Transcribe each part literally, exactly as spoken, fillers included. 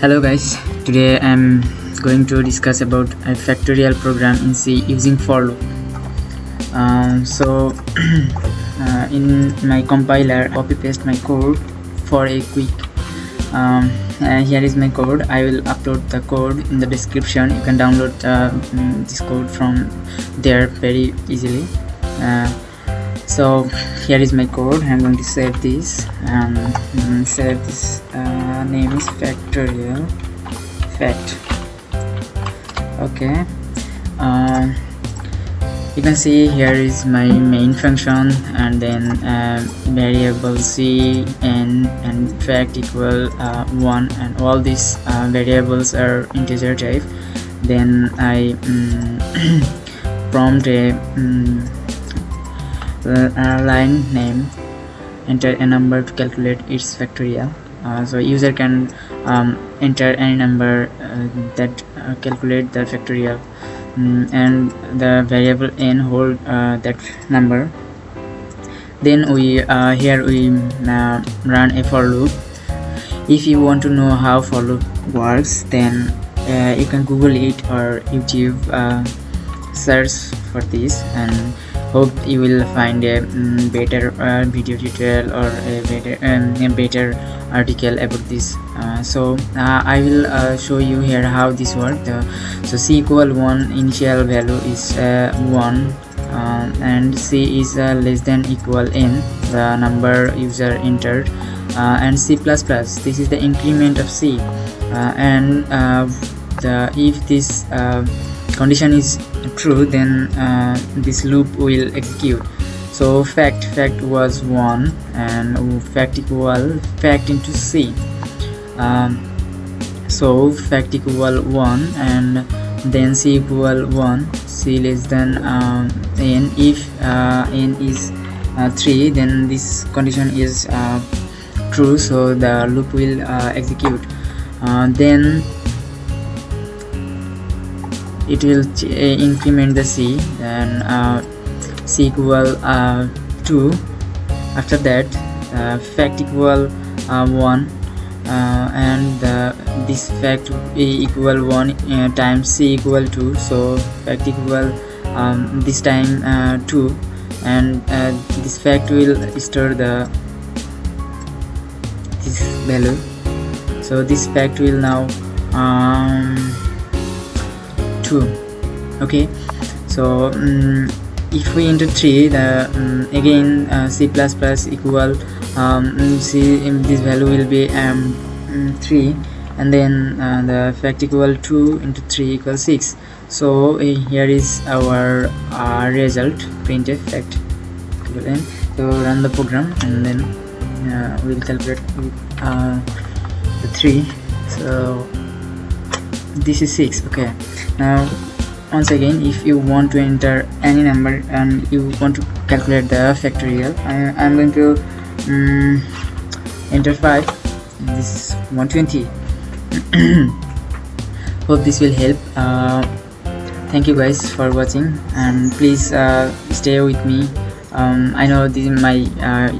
Hello guys, today I am going to discuss about a factorial program in C using for loop. Uh, so uh, in my compiler, copy paste my code for a quick. Um, uh, here is my code. I will upload the code in the description. You can download uh, this code from there very easily. Uh, so here is my code. I am going to save this. Um, save this. Uh, name is factorial fact. Okay. Uh, you can see here is my main function, and then uh, variable c n and fact equal uh, one, and all these uh, variables are integer type. Then I um, prompt a um, line name, enter a number to calculate its factorial. Uh, so user can um, enter any number uh, that uh, calculate the factorial. Mm, and the variable n hold uh, that number. Then we uh, here we uh, run a for loop. If you want to know how for loop works, then uh, you can Google it or YouTube uh, search for this, and hope you will find a um, better uh, video tutorial or a better um, a better article about this. Uh, so uh, I will uh, show you here how this works. Uh, so c equal one, initial value is uh, one, uh, and c is uh, less than equal n, the number user entered, uh, and c plus plus, this is the increment of c, uh, and uh, the if this uh, condition is true, then uh, this loop will execute. So fact fact was one, and fact equal fact into c. Um, so fact equal one, and then c equal one, c less than um, n. If uh, n is uh, three, then this condition is uh, true, so the loop will uh, execute. Uh, then it will increment the c, then uh, c equal uh, two. After that uh, fact equal uh, one, uh, and uh, this fact equal one uh, times c equal two, so fact equal um, this time uh, two, and uh, this fact will store the this value. So this fact will now um, two. Okay, so um, if we enter three, the um, again uh, c plus plus equal um, c, this value will be um, three, and then uh, the fact equal two into three equals six. So uh, here is our uh, result, printf fact. So run the program, and then uh, we will calculate with uh, the three. So this is six. Okay, now once again, if you want to enter any number and you want to calculate the factorial, I, I'm going to um, enter five. This is one twenty. Hope this will help. Uh, thank you guys for watching, and please uh, stay with me. um, I know this is my uh,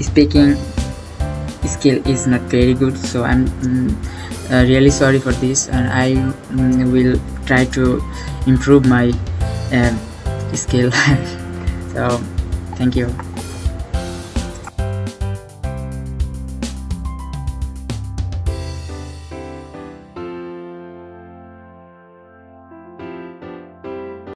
speaking skill is not very good, so I'm um, Uh, really sorry for this, and I mm, will try to improve my uh, skill. So thank you.